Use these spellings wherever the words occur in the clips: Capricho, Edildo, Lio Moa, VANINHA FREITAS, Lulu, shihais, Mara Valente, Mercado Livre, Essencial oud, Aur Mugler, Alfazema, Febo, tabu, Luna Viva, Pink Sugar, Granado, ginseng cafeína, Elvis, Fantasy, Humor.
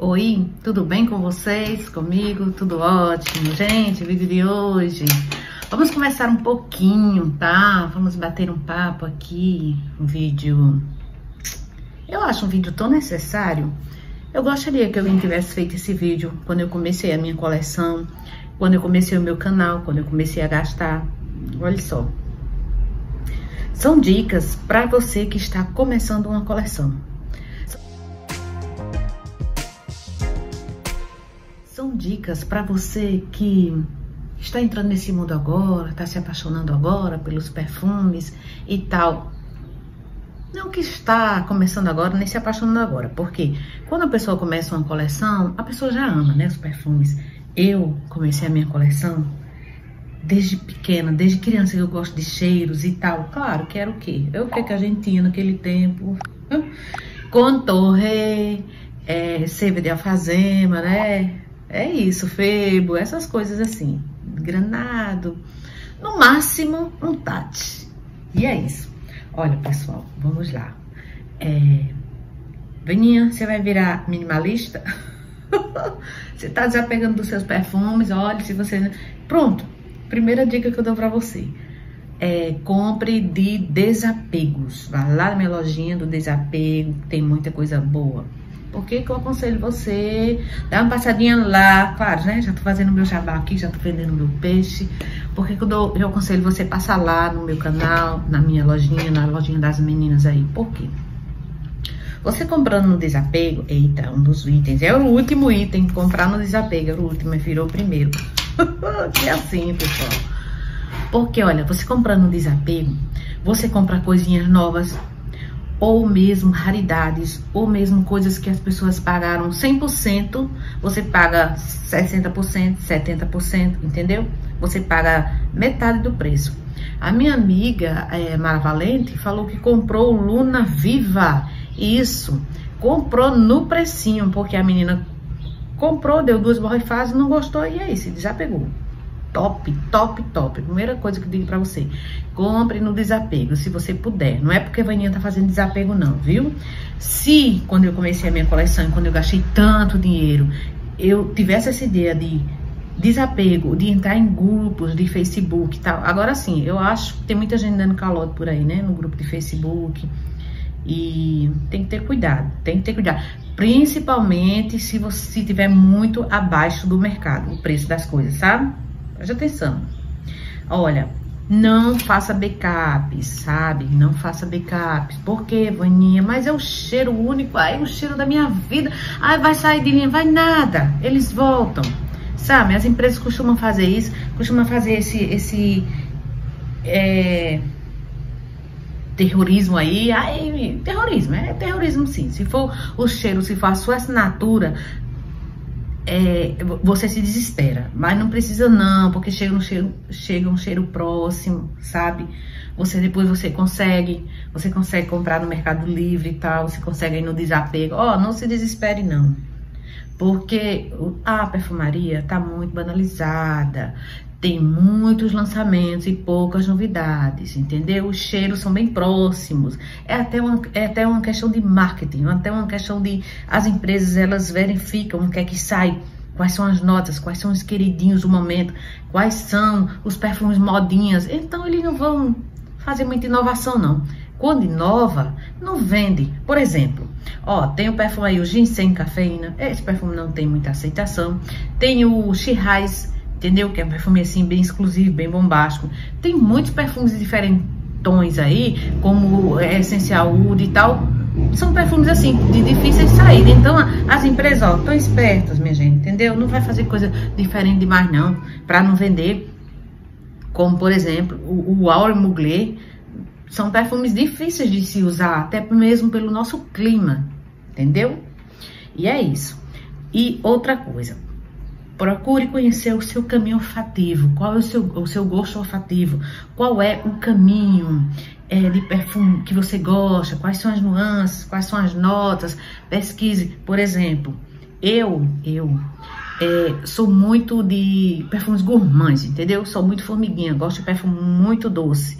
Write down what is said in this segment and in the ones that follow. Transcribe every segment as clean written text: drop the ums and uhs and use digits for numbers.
Oi, tudo bem com vocês? Comigo? Tudo ótimo, gente. Vídeo de hoje, vamos conversar um pouquinho, tá? Vamos bater um papo aqui, um vídeo. Eu acho um vídeo tão necessário. Eu gostaria que alguém tivesse feito esse vídeo quando eu comecei a minha coleção, quando eu comecei o meu canal, quando eu comecei a gastar. Olha só, são dicas para você que está começando uma coleção. São dicas para você que está entrando nesse mundo agora, está se apaixonando agora pelos perfumes e tal. Não que está começando agora, nem se apaixonando agora, porque quando a pessoa começa uma coleção, a pessoa já ama, né, os perfumes. Eu comecei a minha coleção desde pequena, desde criança, eu gosto de cheiros e tal. Claro, que era o quê? O que a gente tinha naquele tempo? Contorre, seiva de alfazema, né? É isso, Febo, essas coisas assim, Granado, no máximo um tate. E é isso. Olha, pessoal, vamos lá. Veninha, você vai virar minimalista? Você tá desapegando dos seus perfumes, olha, se você... Pronto, primeira dica que eu dou pra você. Compre de desapegos. Vá lá na minha lojinha do desapego, tem muita coisa boa. Por que que eu aconselho você? Dá uma passadinha lá, claro, né? Já tô fazendo meu jabá aqui, já tô vendendo meu peixe. Por que que eu aconselho você passar lá no meu canal, na minha lojinha, na lojinha das meninas aí? Por quê? Você comprando no desapego, eita, um dos itens, é o último item, comprar no desapego, era o último, virou o primeiro. É assim, pessoal. Porque, olha, você comprando no desapego, você compra coisinhas novas, ou mesmo raridades, ou mesmo coisas que as pessoas pagaram 100%, você paga 60%, 70%, entendeu? Você paga metade do preço. A minha amiga, Mara Valente, falou que comprou Luna Viva. Isso, comprou no precinho, porque a menina comprou, deu duas borrifadas, não gostou e aí se desapegou. Top, top, top. Primeira coisa que eu digo pra você, compre no desapego, se você puder. Não é porque a Vaninha tá fazendo desapego não, viu? Se, quando eu comecei a minha coleção e quando eu gastei tanto dinheiro, eu tivesse essa ideia de desapego, de entrar em grupos de Facebook e tal. Agora sim, eu acho que tem muita gente dando calote por aí, né? No grupo de Facebook. E tem que ter cuidado, tem que ter cuidado. Principalmente se você estiver muito abaixo do mercado, o preço das coisas, sabe? Preste atenção. Olha, não faça backups, sabe? Não faça backups. Por quê, Vaninha? Mas é o cheiro único, é o cheiro da minha vida. Ai, vai sair de linha, vai nada. Eles voltam, sabe? As empresas costumam fazer isso, costumam fazer esse terrorismo aí, terrorismo, é terrorismo sim. Se for o cheiro, se for a sua assinatura, você se desespera. Mas não precisa não, porque chega um cheiro próximo, sabe? Depois você consegue comprar no Mercado Livre e tal, você consegue ir no desapego. Não se desespere não, porque a perfumaria tá muito banalizada. Tem muitos lançamentos e poucas novidades, entendeu? Os cheiros são bem próximos. É até uma questão de marketing, até uma questão de... As empresas, elas verificam o que é que sai, quais são as notas, quais são os queridinhos do momento, quais são os perfumes modinhas. Então, eles não vão fazer muita inovação, não. Quando inova, não vende. Por exemplo, tem o perfume aí, o ginseng cafeína. Esse perfume não tem muita aceitação. Tem o shihais, entendeu? Que é um perfume assim, bem exclusivo, bem bombástico. Tem muitos perfumes diferentões aí, como o Essencial oud e tal. São perfumes assim, de difíceis saída. Então, as empresas, estão espertas, minha gente, entendeu? Não vai fazer coisa diferente demais, não, para não vender. Como, por exemplo, o Aur Mugler. São perfumes difíceis de se usar, até mesmo pelo nosso clima, entendeu? E é isso. E outra coisa. Procure conhecer o seu caminho olfativo, qual é o seu gosto olfativo, qual é o caminho de perfume que você gosta, quais são as nuances, quais são as notas, pesquise. Por exemplo, eu sou muito de perfumes gourmands, entendeu? Sou muito formiguinha, gosto de perfume muito doce,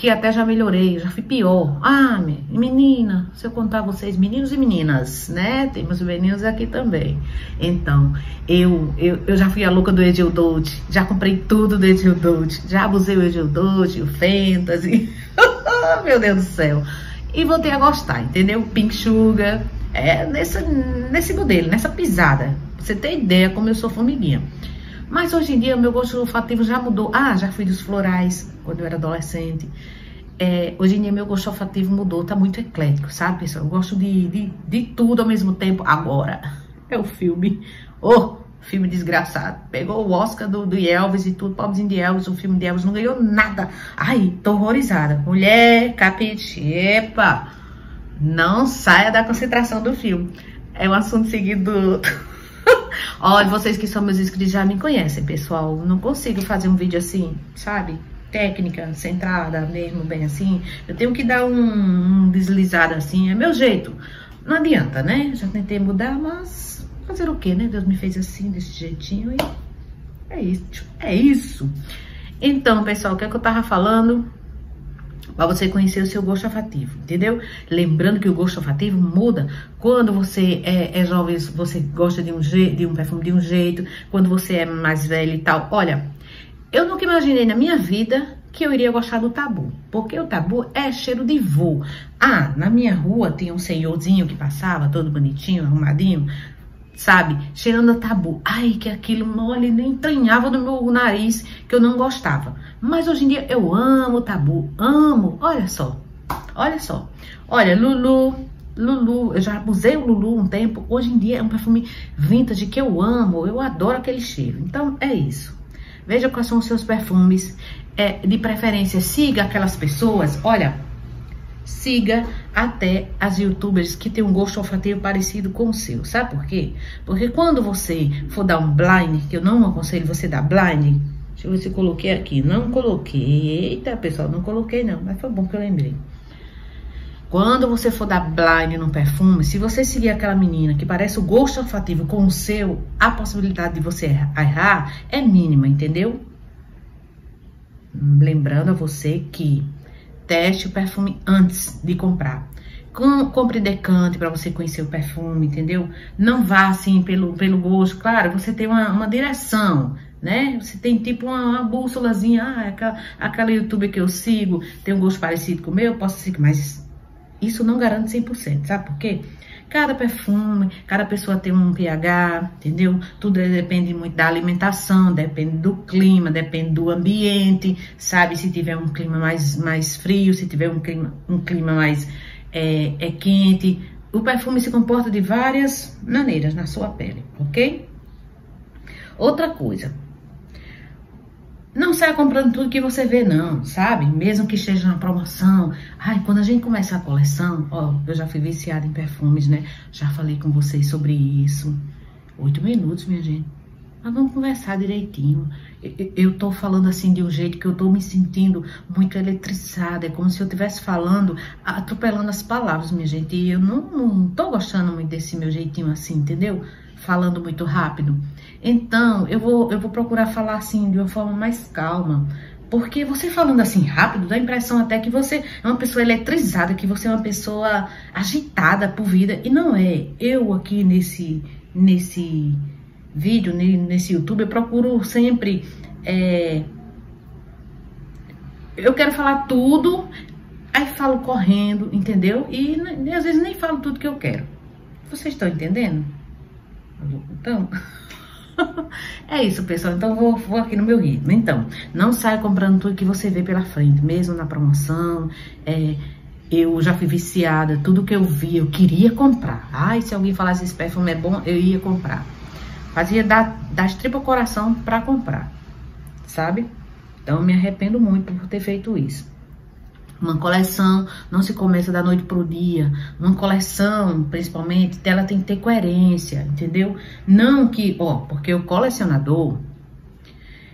que até já melhorei, já fui pior. Ah, menina, se eu contar a vocês, meninos e meninas, né? Tem meus meninos aqui também. Então, eu já fui a louca do Edildo, já comprei tudo do Edildo, já abusei o Edildo, o Fantasy, meu Deus do céu. E voltei a gostar, entendeu? Pink Sugar, nesse modelo, nessa pisada. Pra você ter ideia como eu sou formiguinha. Mas hoje em dia o meu gosto olfativo já mudou. Ah, já fui dos florais quando eu era adolescente. Hoje em dia meu gosto olfativo mudou, tá muito eclético, sabe, pessoal? Eu gosto de tudo ao mesmo tempo. Agora é o filme, filme desgraçado. Pegou o Oscar do Elvis e tudo, pobrezinho de Elvis, o filme de Elvis não ganhou nada. Ai, tô horrorizada. Mulher, capitepa, não saia da concentração do filme. É um assunto seguido do... Olha, vocês que são meus inscritos já me conhecem, pessoal. Não consigo fazer um vídeo assim, sabe? Técnica, centrada mesmo, bem assim. Eu tenho que dar um deslizado assim, é meu jeito. Não adianta, né? Já tentei mudar, mas fazer o quê, né? Deus me fez assim, desse jeitinho, e é isso. É isso. Então, pessoal, o que é que eu tava falando? Pra você conhecer o seu gosto olfativo, entendeu? Lembrando que o gosto olfativo muda. Quando você é jovem, você gosta de um perfume de um jeito. Quando você é mais velho e tal. Olha, eu nunca imaginei na minha vida que eu iria gostar do Tabu. Porque o Tabu é cheiro de vô. Ah, na minha rua tinha um senhorzinho que passava, todo bonitinho, arrumadinho, sabe? Cheirando a Tabu. Ai, que aquilo mole, nem entranhava no meu nariz, que eu não gostava. Mas hoje em dia eu amo o Tabu, amo. Olha só, olha só. Olha, Lulu, eu já abusei o Lulu um tempo. Hoje em dia é um perfume vintage que eu amo, eu adoro aquele cheiro. Então é isso. Veja quais são os seus perfumes. De preferência, siga aquelas pessoas, olha... Siga até as youtubers que tem um gosto olfativo parecido com o seu. Sabe por quê? Porque quando você for dar um blind, que eu não aconselho você dar blind. Deixa eu ver se eu coloquei aqui. Não coloquei. Eita, pessoal, não coloquei não. Mas foi bom que eu lembrei. Quando você for dar blind num perfume, se você seguir aquela menina que parece o gosto olfativo com o seu, a possibilidade de você errar é mínima, entendeu? Lembrando a você que... teste o perfume antes de comprar. Compre decante para você conhecer o perfume, entendeu? Não vá assim pelo gosto. Claro, você tem uma direção, né? Você tem tipo uma bússolazinha. Ah, aquela youtuber que eu sigo tem um gosto parecido com o meu, eu posso seguir. Mas isso não garante 100%, sabe por quê? Cada perfume, cada pessoa tem um pH, entendeu? Tudo depende muito da alimentação, depende do clima, depende do ambiente, sabe? Se tiver um clima mais frio, se tiver um clima mais quente. O perfume se comporta de várias maneiras na sua pele, ok? Outra coisa. Não saia comprando tudo que você vê, não, sabe? Mesmo que esteja na promoção. Ai, quando a gente começa a coleção... Ó, eu já fui viciada em perfumes, né? Já falei com vocês sobre isso. 8 minutos, minha gente. Mas vamos conversar direitinho. Eu tô falando assim de um jeito que eu tô me sentindo muito eletrizada. É como se eu estivesse falando, atropelando as palavras, minha gente. E eu não tô gostando muito desse meu jeitinho assim, entendeu? Falando muito rápido. Então, eu vou procurar falar assim, de uma forma mais calma. Porque você falando assim rápido, dá a impressão até que você é uma pessoa eletrizada, que você é uma pessoa agitada por vida. E não é. Eu aqui nesse vídeo, nesse YouTube, eu procuro sempre... eu quero falar tudo, aí falo correndo, entendeu? E às vezes nem falo tudo que eu quero. Vocês estão entendendo? Então... É isso, pessoal. Então, vou aqui no meu ritmo. Então, não saia comprando tudo que você vê pela frente, mesmo na promoção. Eu já fui viciada, tudo que eu vi, eu queria comprar. Ai, se alguém falasse esse perfume é bom, eu ia comprar. Fazia das tripas ao coração pra comprar, sabe? Então, eu me arrependo muito por ter feito isso. Uma coleção não se começa da noite pro dia. Uma coleção, principalmente, ela tem que ter coerência, entendeu? Não que, porque o colecionador...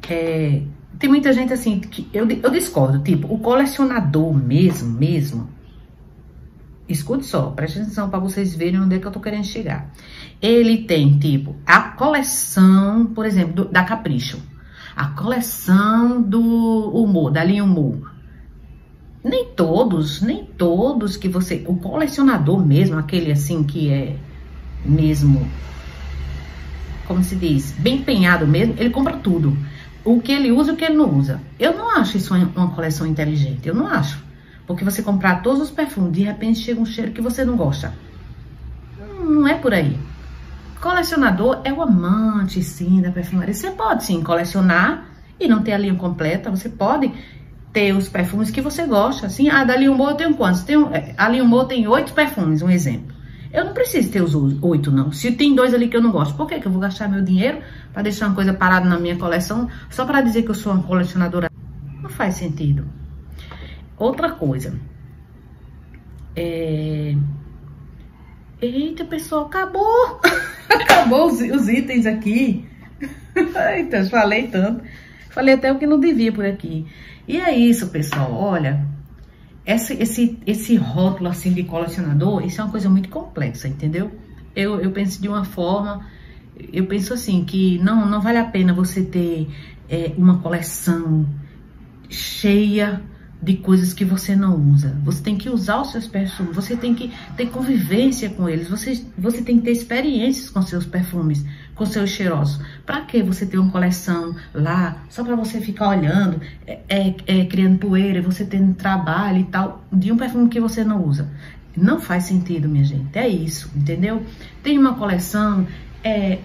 tem muita gente assim, que eu discordo, tipo, o colecionador mesmo... Escute só, preste atenção para vocês verem onde é que eu tô querendo chegar. Ele tem, tipo, a coleção, por exemplo, da Capricho. A coleção do Humor, da Lio Moa. Nem todos que você... O colecionador mesmo, aquele assim que é mesmo... Como se diz? Bem empenhado mesmo, ele compra tudo. O que ele usa e o que ele não usa. Eu não acho isso uma coleção inteligente, eu não acho. Porque você comprar todos os perfumes, de repente chega um cheiro que você não gosta. Não é por aí. Colecionador é o amante, sim, da perfumaria. Você pode, sim, colecionar e não ter a linha completa. Você pode ter os perfumes que você gosta, assim. Ah, da Lio Moa eu tenho quantos? A Lio Moa tem 8 perfumes, um exemplo. Eu não preciso ter os 8, não. Se tem 2 ali que eu não gosto, por que que eu vou gastar meu dinheiro para deixar uma coisa parada na minha coleção só para dizer que eu sou uma colecionadora? Não faz sentido. Outra coisa. Eita, pessoal, acabou. Acabou os itens aqui. Então, falei tanto. Falei até o que não devia por aqui. E é isso, pessoal. Olha... Esse rótulo, assim, de colecionador, isso é uma coisa muito complexa, entendeu? Eu penso de uma forma, eu penso assim, que não vale a pena você ter uma coleção cheia de coisas que você não usa. Você tem que usar os seus perfumes, você tem que ter convivência com eles, você tem que ter experiências com seus perfumes, com seus cheirosos. Pra que você ter uma coleção lá, só pra você ficar olhando, criando poeira, você tendo trabalho e tal, de um perfume que você não usa? Não faz sentido, minha gente, é isso, entendeu? Tem uma coleção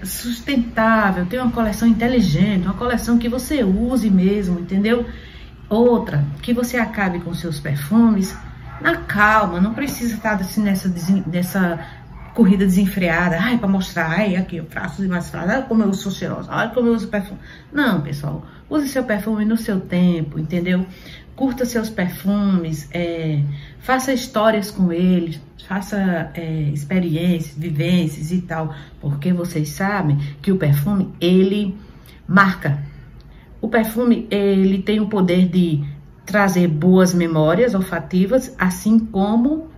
sustentável, tem uma coleção inteligente, uma coleção que você use mesmo, entendeu? Outra, que você acabe com seus perfumes na calma, não precisa estar assim nessa corrida desenfreada, ai, pra mostrar, ai, aqui eu faço demais, ai, como eu sou cheirosa, ai, como eu uso perfume. Não, pessoal, use seu perfume no seu tempo, entendeu? Curta seus perfumes, faça histórias com eles, faça experiências, vivências e tal, porque vocês sabem que o perfume, ele marca. O perfume, ele tem o poder de trazer boas memórias olfativas, assim como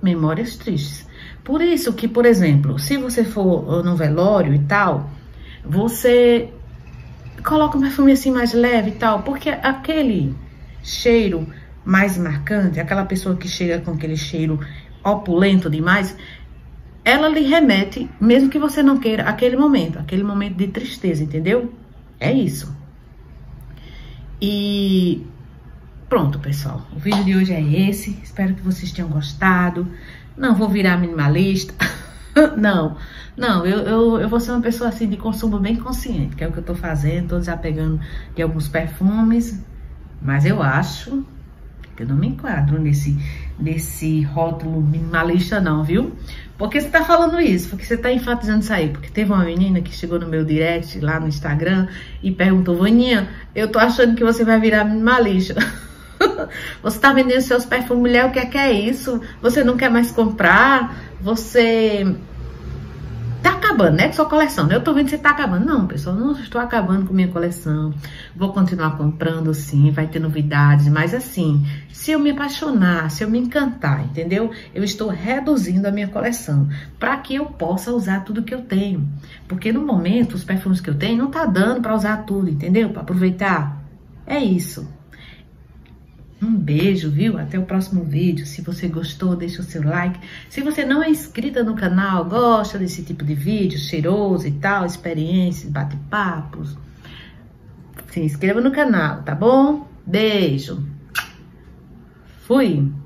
memórias tristes. Por isso que, por exemplo, se você for num velório e tal, você coloca um perfume assim mais leve e tal, porque aquele cheiro mais marcante, aquela pessoa que chega com aquele cheiro opulento demais, ela lhe remete, mesmo que você não queira, aquele momento de tristeza, entendeu? É isso. E pronto, pessoal, o vídeo de hoje é esse, espero que vocês tenham gostado. Não vou virar minimalista, não, eu vou ser uma pessoa assim de consumo bem consciente, que é o que eu tô fazendo, tô desapegando de alguns perfumes, mas eu acho que eu não me enquadro nesse rótulo minimalista não, viu? Porque você tá falando isso, porque você tá enfatizando isso aí, porque teve uma menina que chegou no meu direct lá no Instagram e perguntou, Vaninha, eu tô achando que você vai virar minimalista. Você tá vendendo seus perfumes, mulher, o que é isso? Você não quer mais comprar? Você tá acabando, né, com sua coleção, né? Eu tô vendo que você tá acabando. Não, pessoal, não estou acabando com minha coleção. Vou continuar comprando, sim, vai ter novidades, mas assim, se eu me apaixonar, se eu me encantar, entendeu? Eu estou reduzindo a minha coleção para que eu possa usar tudo que eu tenho. Porque no momento, os perfumes que eu tenho não tá dando para usar tudo, entendeu? Para aproveitar. É isso. Um beijo, viu? Até o próximo vídeo. Se você gostou, deixa o seu like. Se você não é inscrita no canal, gosta desse tipo de vídeo, cheiroso e tal, experiências, bate-papos, se inscreva no canal, tá bom? Beijo. Fui.